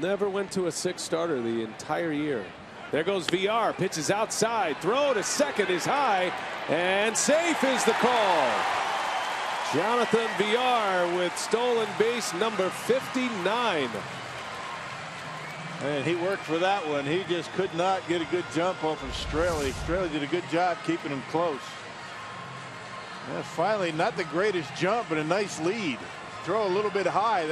Never went to a six starter the entire year. There goes Villar, pitches outside, throw to second is high, and safe is the call. Jonathan Villar with stolen base number 59. And he worked for that one. He just could not get a good jump off of Straley. Straley did a good job keeping him close. And finally, not the greatest jump, but a nice lead. Throw a little bit high.